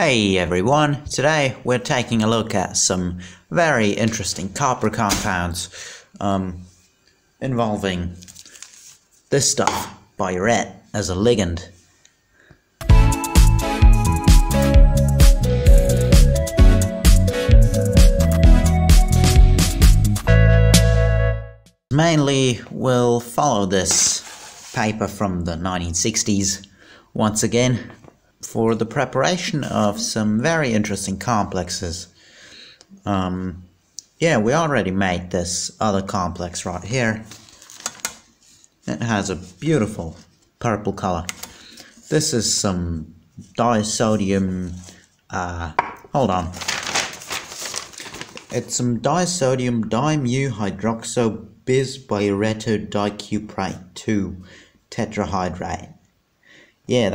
Hey everyone, today we're taking a look at some very interesting copper compounds involving this stuff, biuret, as a ligand. Mainly we'll follow this paper from the 1960s once again for the preparation of some very interesting complexes. We already made this other complex right here. It has a beautiful purple color. This is some disodium, it's some disodium dimu hydroxobis biuretodicuprate 2 tetrahydrate. Yeah,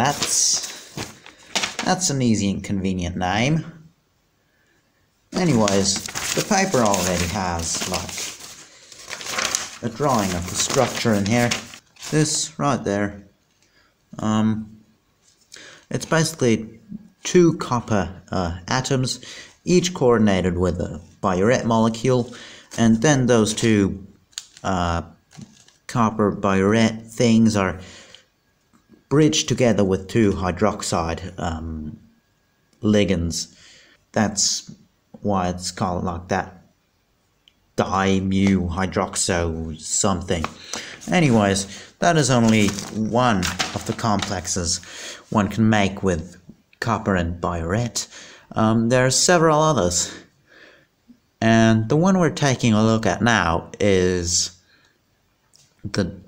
that's an easy and convenient name. Anyways, the paper already has like a drawing of the structure in here. This right there, it's basically two copper atoms, each coordinated with a biuret molecule, and then those two copper biuret things are bridged together with two hydroxide ligands. That's why it's called like that, dimu hydroxo something. Anyways, that is only one of the complexes one can make with copper and biuret. There are several others, and the one we're taking a look at now is the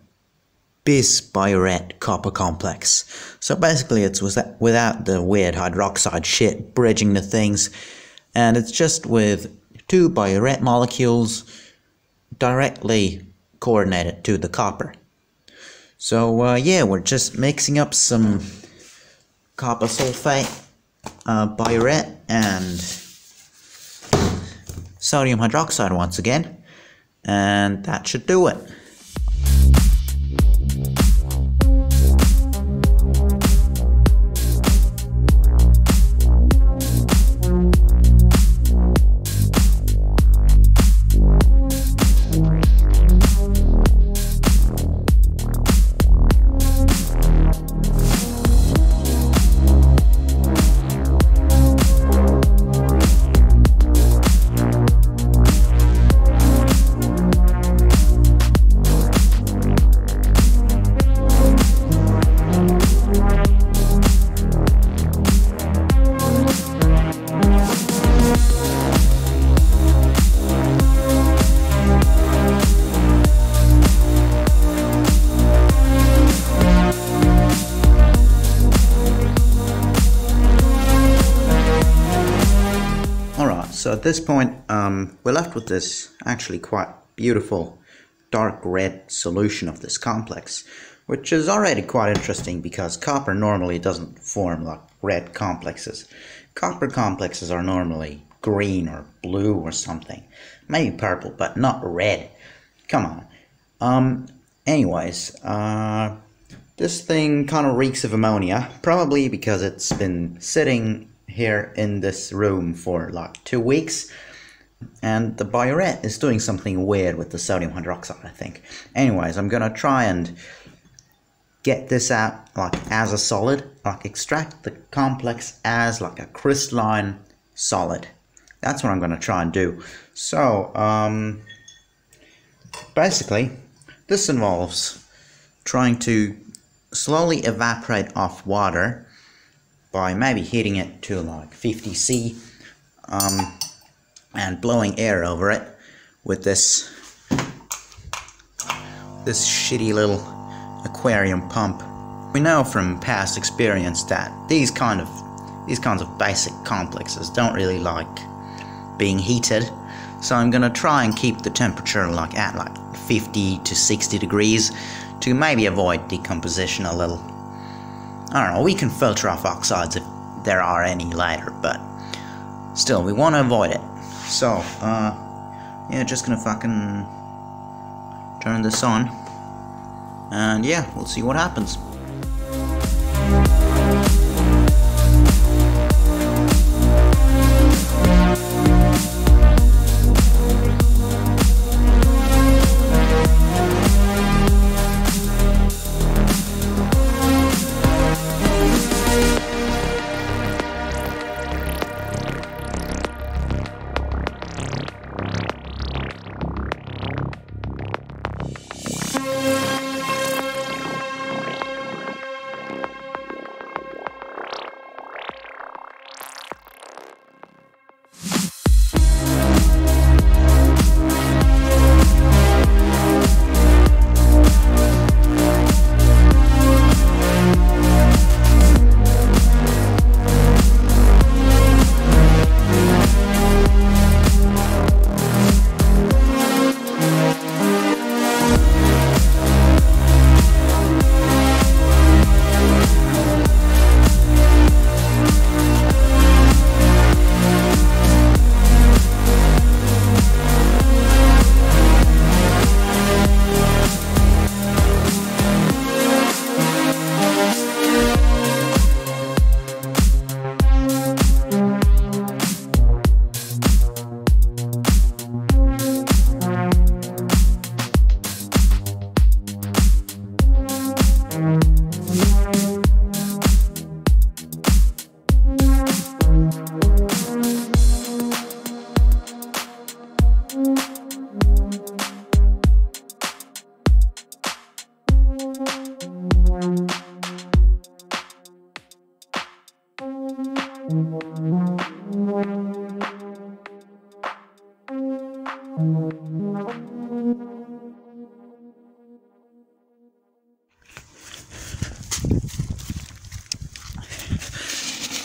bis-biuret copper complex. So basically it's without the weird hydroxide shit bridging the things, and it's just with two biuret molecules directly coordinated to the copper. So we're just mixing up some copper sulfate, biuret, and sodium hydroxide once again, and that should do it. So at this point, we're left with this actually quite beautiful dark red solution of this complex, which is already quite interesting because copper normally doesn't form like red complexes. Copper complexes are normally green or blue or something, maybe purple, but not red. Come on. This thing kind of reeks of ammonia, probably because it's been sitting here in this room for like 2 weeks, and the biuret is doing something weird with the sodium hydroxide, I think. Anyways, I'm gonna try and get this out like as a solid, like extract the complex as like a crystalline solid. That's what I'm gonna try and do. So basically this involves trying to slowly evaporate off water by maybe heating it to like 50°C and blowing air over it with this shitty little aquarium pump. We know from past experience that these kinds of basic complexes don't really like being heated, so I'm gonna try and keep the temperature like at like 50 to 60 degrees to maybe avoid decomposition a little. I don't know, we can filter off oxides if there are any later, but still, we want to avoid it. So, just gonna fucking turn this on, and yeah, we'll see what happens.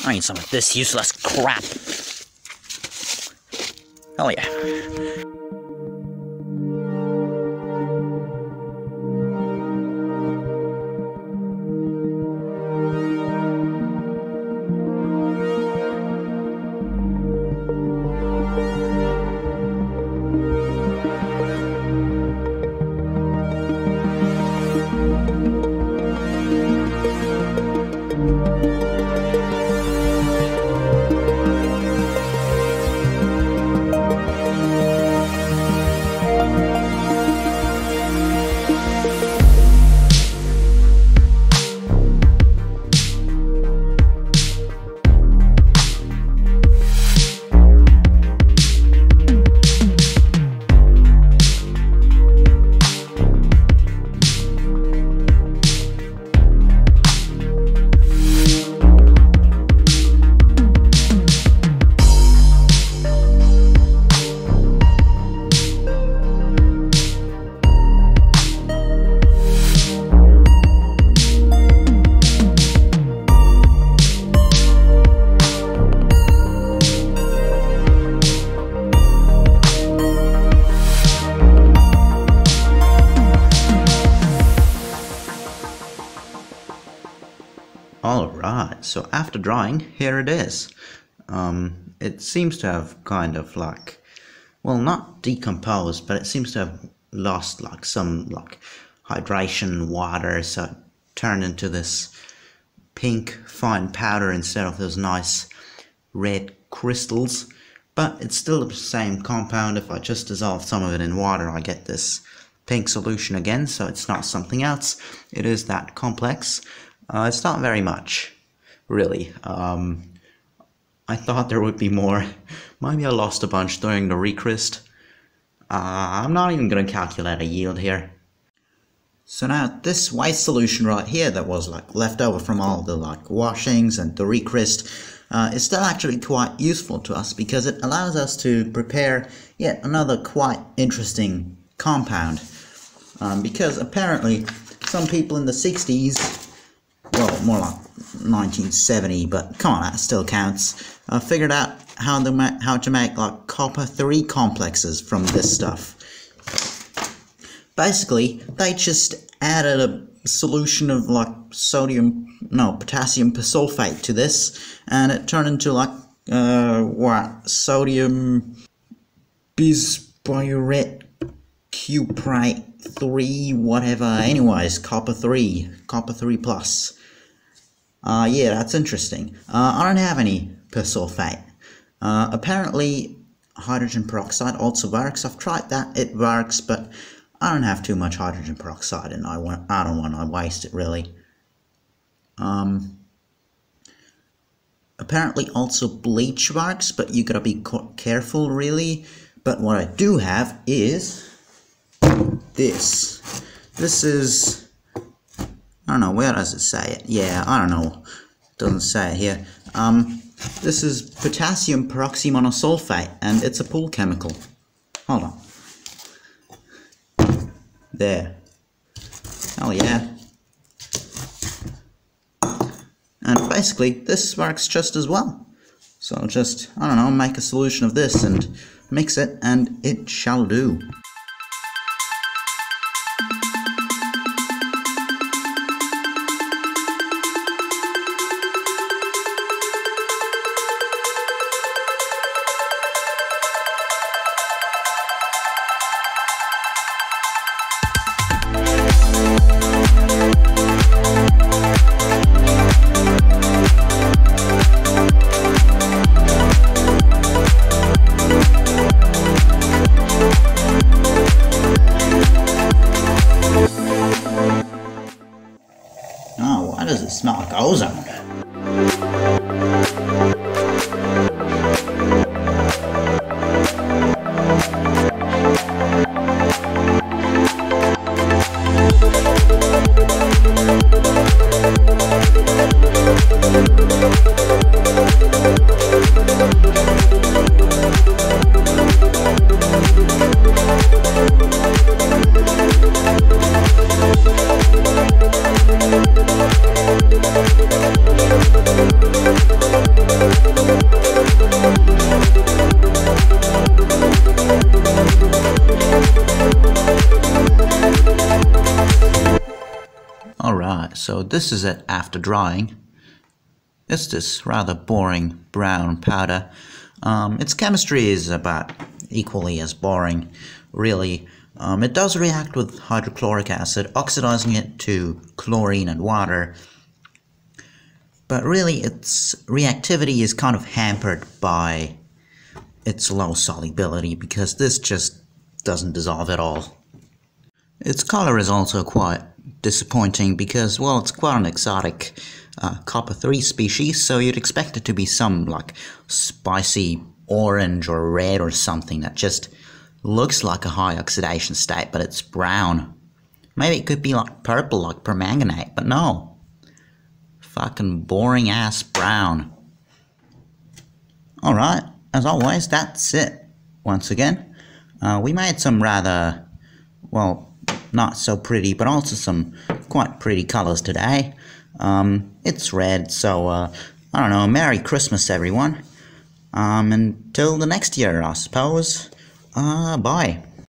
I need some of this useless crap. Hell yeah. Alright, so after drying, here it is. It seems to have kind of like, well, not decomposed, but it seems to have lost like some like hydration, water, so it turned into this pink fine powder instead of those nice red crystals. But it's still the same compound. If I just dissolve some of it in water, I get this pink solution again, so it's not something else. It is that complex. It's not very much, really. I thought there would be more. Maybe I lost a bunch during the recryst. I'm not even going to calculate a yield here. So now this waste solution right here that was like left over from all the like washings and the recryst is still actually quite useful to us because it allows us to prepare yet another quite interesting compound. Because apparently some people in the 60s, well, more like 1970, but come on, that still counts. I figured out how to make like copper-3 complexes from this stuff. Basically, they just added a solution of like potassium persulfate to this, and it turned into like sodium biuret, Cu(III), whatever. Anyways, copper 3 plus. Yeah, that's interesting. I don't have any persulfate. Apparently hydrogen peroxide also works. I've tried that, it works, but I don't have too much hydrogen peroxide and I don't want to waste it, really. Apparently also bleach works, but you gotta be careful, really. But what I do have is this is, I don't know, where does it say it? Yeah, I don't know. It doesn't say it here. This is potassium peroxymonosulfate, and it's a pool chemical. Hold on. There. Oh yeah. And basically, this works just as well. So I'll just, I don't know, make a solution of this and mix it, and it shall do. Smell like ozone. So this is it after drying. It's this rather boring brown powder. Its chemistry is about equally as boring, really. It does react with hydrochloric acid, oxidizing it to chlorine and water. But really, its reactivity is kind of hampered by its low solubility, because this just doesn't dissolve at all. Its color is also quite disappointing because, well, it's quite an exotic Cu(III) species, so you'd expect it to be some like spicy orange or red or something that just looks like a high oxidation state, but it's brown. Maybe it could be like purple, like permanganate, but no. Fucking boring ass brown. Alright, as always, that's it. Once again, we made some rather, well, not so pretty, but also some quite pretty colors today. It's red, so I don't know, Merry Christmas everyone. Until the next year, I suppose. Bye.